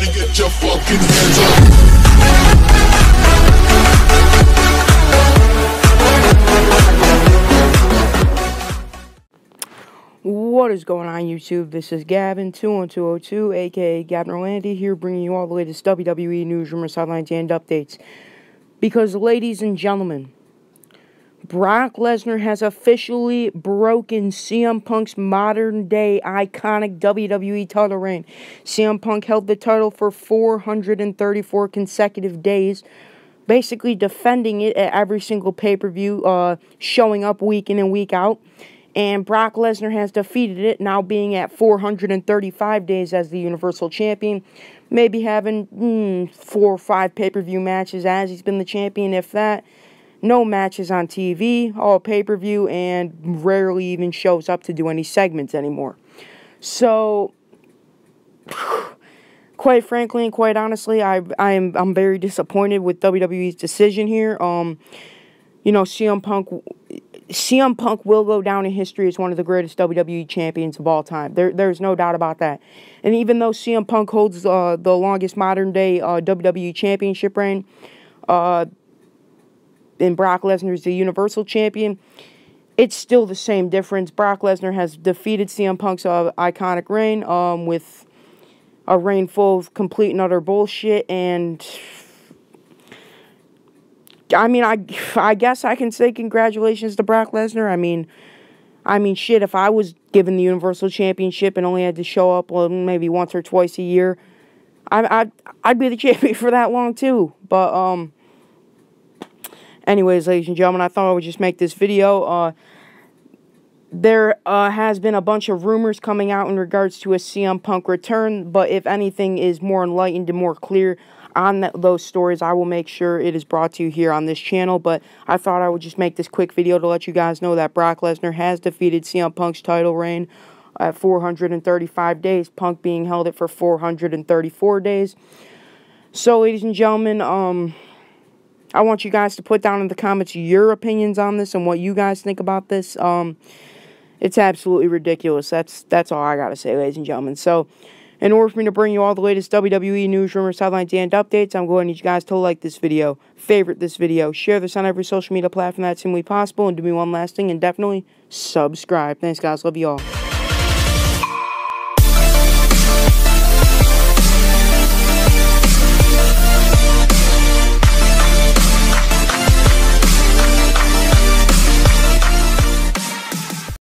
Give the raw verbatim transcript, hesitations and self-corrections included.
Everybody get your fucking hands up. What is going on, YouTube? This is Gavin, two one two oh two, aka Gavin Orlandi, here bringing you all the latest W W E news, rumors, headlines, and updates. Because, ladies and gentlemen, Brock Lesnar has officially broken C M Punk's modern-day iconic W W E title reign. C M Punk held the title for four hundred thirty-four consecutive days, basically defending it at every single pay-per-view, uh, showing up week in and week out. And Brock Lesnar has defeated it, now being at four hundred thirty-five days as the Universal Champion. Maybe having mm, four or five pay-per-view matches as he's been the champion, if that. No matches on T V, all pay-per-view, and rarely even shows up to do any segments anymore. So, quite frankly and quite honestly, I, I am, I'm very disappointed with W W E's decision here. Um, you know, C M Punk... C M Punk will go down in history as one of the greatest W W E champions of all time. There, there's no doubt about that. And even though C M Punk holds uh, the longest modern-day uh, W W E championship reign, uh, and Brock Lesnar is the Universal Champion, it's still the same difference. Brock Lesnar has defeated C M Punk's uh, iconic reign um, with a reign full of complete and utter bullshit, and... I mean, I, I guess I can say congratulations to Brock Lesnar. I mean, I mean, shit, if I was given the Universal Championship and only had to show up well, maybe once or twice a year, I, I, I'd be the champion for that long, too. But, um, anyways, ladies and gentlemen, I thought I would just make this video. Uh, there uh, has been a bunch of rumors coming out in regards to a C M Punk return, but if anything is more enlightened and more clear on that, those stories, I will make sure it is brought to you here on this channel. But I thought I would just make this quick video to let you guys know that Brock Lesnar has defeated C M Punk's title reign at four hundred thirty-five days, Punk being held it for four hundred thirty-four days. So, ladies and gentlemen, um, I want you guys to put down in the comments your opinions on this and what you guys think about this. Um, it's absolutely ridiculous. That's, that's all I gotta say, ladies and gentlemen. So, in order for me to bring you all the latest W W E news, rumors, headlines, and updates, I'm going to need you guys to like this video, favorite this video, share this on every social media platform that's humanly possible, and do me one last thing, and definitely subscribe. Thanks, guys. Love you all.